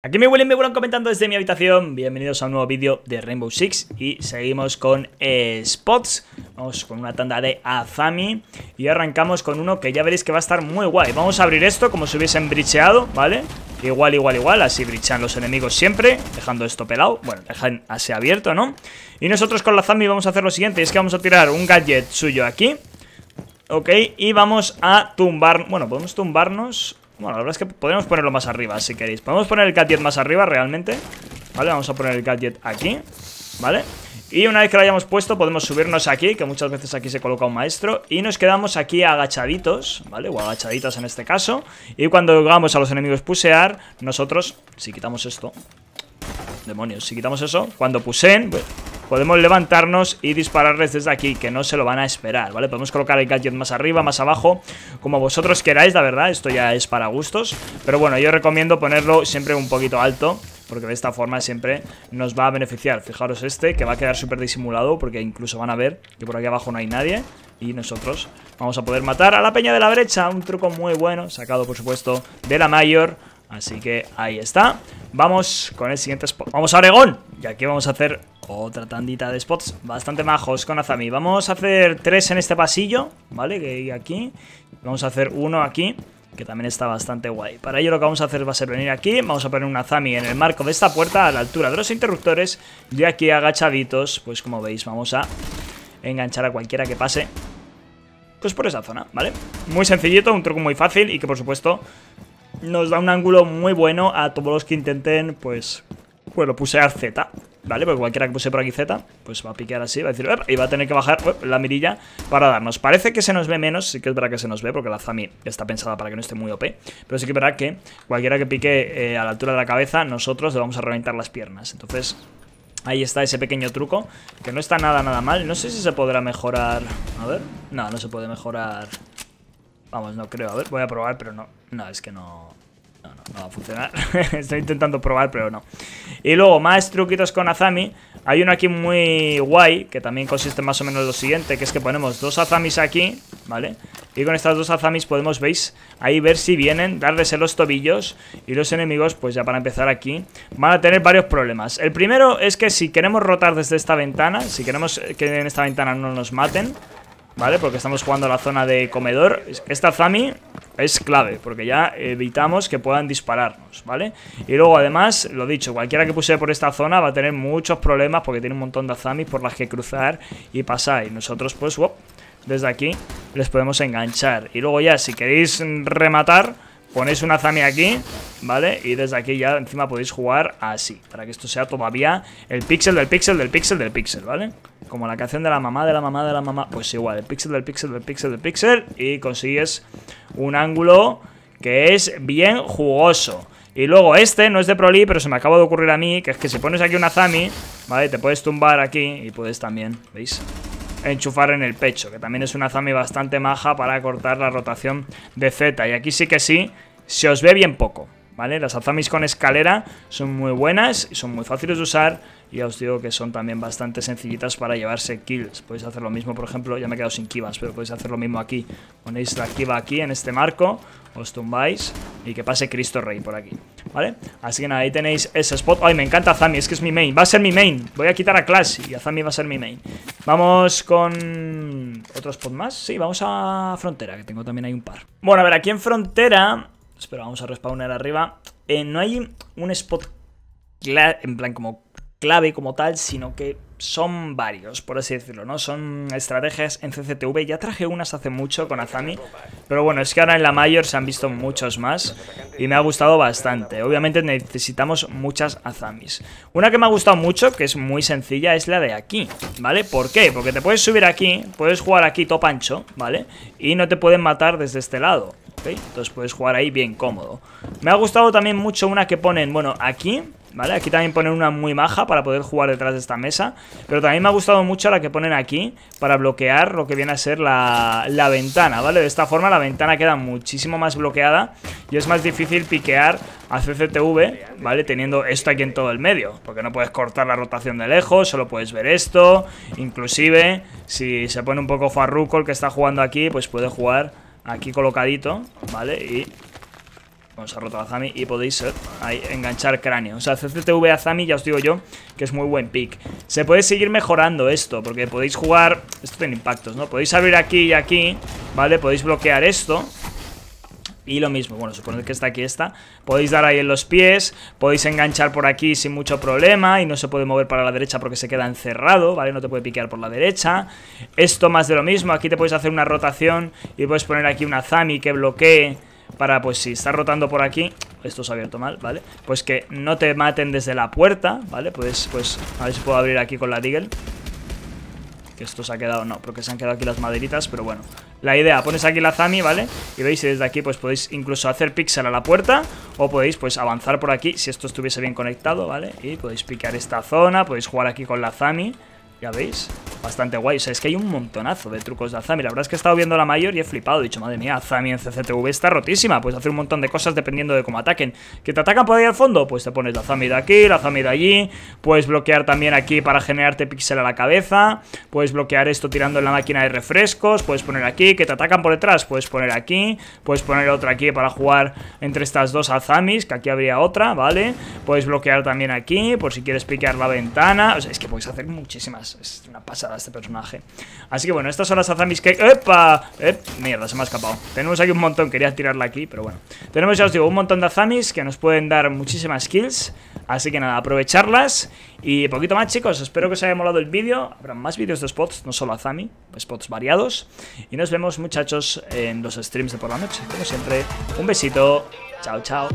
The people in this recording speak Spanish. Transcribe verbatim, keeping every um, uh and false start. Aquí me huelen, me vuelan comentando desde mi habitación. Bienvenidos a un nuevo vídeo de Rainbow Six. Y seguimos con eh, spots. Vamos con una tanda de Azami. Y arrancamos con uno que ya veréis que va a estar muy guay. Vamos a abrir esto como si hubiesen bricheado, ¿vale? Igual, igual, igual, así brichan los enemigos siempre, dejando esto pelado. Bueno, dejan así abierto, ¿no? Y nosotros con la Azami vamos a hacer lo siguiente. Es que vamos a tirar un gadget suyo aquí. Ok, y vamos a tumbar. Bueno, podemos tumbarnos. Bueno, la verdad es que podemos ponerlo más arriba si queréis. Podemos poner el gadget más arriba realmente. Vale, vamos a poner el gadget aquí. Vale, y una vez que lo hayamos puesto podemos subirnos aquí, que muchas veces aquí se coloca un maestro. Y nos quedamos aquí agachaditos, vale, o agachaditas en este caso. Y cuando hagamos a los enemigos pusear, nosotros, si quitamos esto. Demonios, si quitamos eso, cuando puseen, pues, podemos levantarnos y dispararles desde aquí, que no se lo van a esperar, ¿vale? Podemos colocar el gadget más arriba, más abajo, como vosotros queráis, la verdad, esto ya es para gustos. Pero bueno, yo recomiendo ponerlo siempre un poquito alto, porque de esta forma siempre nos va a beneficiar. Fijaros este, que va a quedar súper disimulado, porque incluso van a ver que por aquí abajo no hay nadie. Y nosotros vamos a poder matar a la peña de la brecha, un truco muy bueno, sacado por supuesto de la Major. Así que ahí está. Vamos con el siguiente spot. ¡Vamos a Oregón! Y aquí vamos a hacer otra tandita de spots bastante majos con Azami. Vamos a hacer tres en este pasillo, ¿vale? Que hay aquí. Vamos a hacer uno aquí, que también está bastante guay. Para ello lo que vamos a hacer va a ser venir aquí. Vamos a poner una Azami en el marco de esta puerta, a la altura de los interruptores. Y aquí agachaditos, pues como veis, vamos a enganchar a cualquiera que pase, pues por esa zona, ¿vale? Muy sencillito, un truco muy fácil y que por supuesto nos da un ángulo muy bueno a todos los que intenten, pues, bueno, pusear Z, ¿vale? Porque cualquiera que puse por aquí Z, pues va a piquear así, va a decir, y va a tener que bajar la mirilla para darnos. Parece que se nos ve menos, sí que es verdad que se nos ve, porque la Azami está pensada para que no esté muy O P. Pero sí que es verdad que cualquiera que pique eh, a la altura de la cabeza, nosotros le vamos a reventar las piernas. Entonces, ahí está ese pequeño truco, que no está nada, nada mal. No sé si se podrá mejorar. A ver, no, no se puede mejorar. Vamos, no creo, a ver, voy a probar, pero no. No, es que no, no, no, no va a funcionar. Estoy intentando probar, pero no. Y luego, más truquitos con Azami. Hay uno aquí muy guay, que también consiste más o menos en lo siguiente, que es que ponemos dos Azamis aquí, ¿vale? Y con estas dos Azamis podemos, veis, ahí ver si vienen, darles en los tobillos. Y los enemigos, pues ya para empezar aquí, van a tener varios problemas. El primero es que si queremos rotar desde esta ventana, si queremos que en esta ventana no nos maten, ¿vale? Porque estamos jugando a la zona de comedor. Esta Azami es clave, porque ya evitamos que puedan dispararnos, ¿vale? Y luego, además, lo dicho, cualquiera que puse por esta zona va a tener muchos problemas, porque tiene un montón de Azamis por las que cruzar y pasar. Y nosotros, pues, wow, desde aquí les podemos enganchar. Y luego ya, si queréis rematar, ponéis una Azami aquí, ¿vale? Y desde aquí ya encima podéis jugar así, para que esto sea todavía el píxel del píxel del píxel del píxel, ¿vale? Como la canción de la mamá, de la mamá, de la mamá. Pues igual, el píxel del píxel del píxel del píxel. Y consigues un ángulo que es bien jugoso. Y luego este no es de Proli, pero se me acaba de ocurrir a mí, que es que si pones aquí una Azami, ¿vale? Te puedes tumbar aquí y puedes también, ¿veis?, enchufar en el pecho, que también es una Azami bastante maja para cortar la rotación de Z. Y aquí sí que sí, se os ve bien poco, ¿vale? Las Azamis con escalera son muy buenas y son muy fáciles de usar. Y ya os digo que son también bastante sencillitas para llevarse kills. Podéis hacer lo mismo, por ejemplo, ya me he quedado sin kivas, pero podéis hacer lo mismo aquí. Ponéis la kiva aquí en este marco, os tumbáis y que pase Cristo Rey por aquí, ¿vale? Así que nada, ahí tenéis ese spot. Ay, me encanta Azami, es que es mi main, va a ser mi main. Voy a quitar a Clash y Azami va a ser mi main. Vamos con otro spot más, sí, vamos a Frontera, que tengo también ahí un par. Bueno, a ver, aquí en Frontera, espera, vamos a respawnar arriba. eh, No hay un spot en plan como clave como tal, sino que son varios, por así decirlo, ¿no? Son estrategias en C C T V, ya traje unas hace mucho con Azami, pero bueno, es que ahora en la Major se han visto muchos más y me ha gustado bastante. Obviamente necesitamos muchas Azamis. Una que me ha gustado mucho, que es muy sencilla, es la de aquí, ¿vale? ¿Por qué? Porque te puedes subir aquí, puedes jugar aquí top ancho, ¿vale? Y no te pueden matar desde este lado, ¿ok? Entonces puedes jugar ahí bien cómodo. Me ha gustado también mucho una que ponen, bueno, aquí, ¿vale? Aquí también ponen una muy maja para poder jugar detrás de esta mesa. Pero también me ha gustado mucho la que ponen aquí para bloquear lo que viene a ser la, la ventana, ¿vale? De esta forma la ventana queda muchísimo más bloqueada y es más difícil piquear a C C T V, ¿vale? Teniendo esto aquí en todo el medio, porque no puedes cortar la rotación de lejos, solo puedes ver esto. Inclusive, si se pone un poco farruco el que está jugando aquí, pues puede jugar aquí colocadito, ¿vale? Y Bueno, se ha roto a Azami y podéis eh, ahí enganchar cráneo. O sea, C C T V Azami, ya os digo yo, que es muy buen pick. Se puede seguir mejorando esto, porque podéis jugar... Esto tiene impactos, ¿no? Podéis abrir aquí y aquí, ¿vale? Podéis bloquear esto. Y lo mismo, bueno, suponed que está aquí esta. Podéis dar ahí en los pies, podéis enganchar por aquí sin mucho problema. Y no se puede mover para la derecha porque se queda encerrado, ¿vale? No te puede piquear por la derecha. Esto más de lo mismo, aquí te puedes hacer una rotación. Y puedes poner aquí una Azami que bloquee para, pues si está rotando por aquí. Esto se ha abierto mal, ¿vale? Pues que no te maten desde la puerta, ¿vale? Pues, pues a ver si puedo abrir aquí con la Deagle. Que esto se ha quedado, no, porque se han quedado aquí las maderitas, pero bueno. La idea, pones aquí la Azami, ¿vale? Y veis, y desde aquí pues podéis incluso hacer pixel a la puerta. O podéis pues avanzar por aquí, si esto estuviese bien conectado, ¿vale? Y podéis picar esta zona, podéis jugar aquí con la Azami. Ya veis, bastante guay. O sea, es que hay un montonazo de trucos de Azami. La verdad es que he estado viendo la Major y he flipado. He dicho, madre mía, Azami en C C T V está rotísima. Puedes hacer un montón de cosas dependiendo de cómo ataquen. ¿Que te atacan por ahí al fondo? Pues te pones la Azami de aquí, la Azami de allí. Puedes bloquear también aquí para generarte píxel a la cabeza. Puedes bloquear esto tirando en la máquina de refrescos. Puedes poner aquí. ¿Que te atacan por detrás? Puedes poner aquí. Puedes poner otra aquí para jugar entre estas dos Azamis, que aquí habría otra, ¿vale? Puedes bloquear también aquí por si quieres piquear la ventana. O sea, es que puedes hacer muchísimas. Es una pasada este personaje. Así que bueno, estas son las Azamis que... ¡Epa! ¡Ep! Mierda, se me ha escapado. Tenemos aquí un montón, quería tirarla aquí, pero bueno. Tenemos, ya os digo, un montón de Azamis que nos pueden dar muchísimas kills. Así que nada, aprovecharlas. Y poquito más, chicos, espero que os haya molado el vídeo. Habrá más vídeos de spots, no solo Azami, spots variados. Y nos vemos, muchachos, en los streams de por la noche. Como siempre, un besito. Chao, chao.